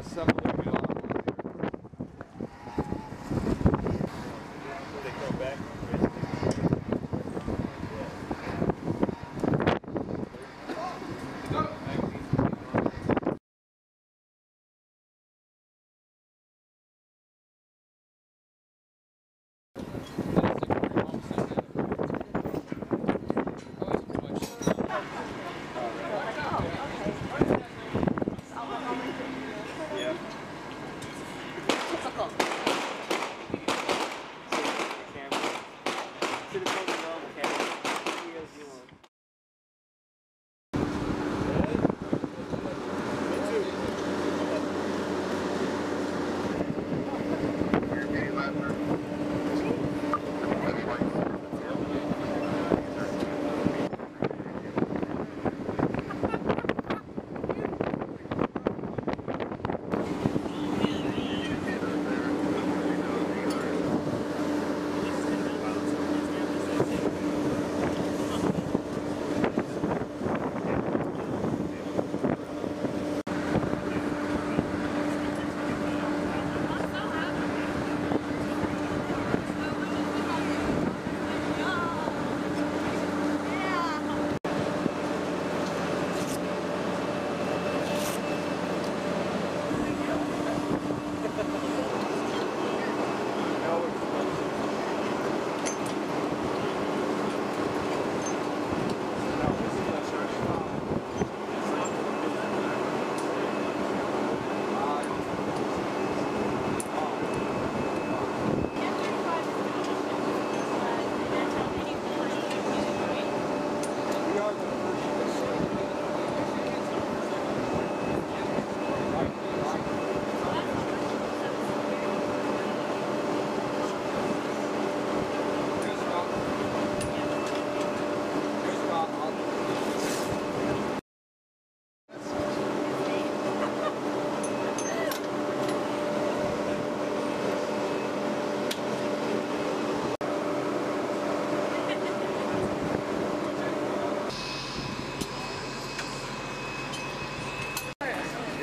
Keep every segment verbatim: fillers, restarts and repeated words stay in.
to assemble it. We all have to do. They go back.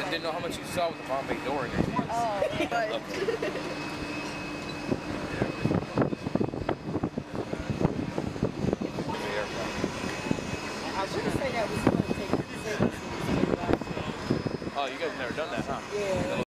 I didn't know how much you saw with the Bombay door in there. Oh, but... Oh, you guys have never done that, huh? Yeah.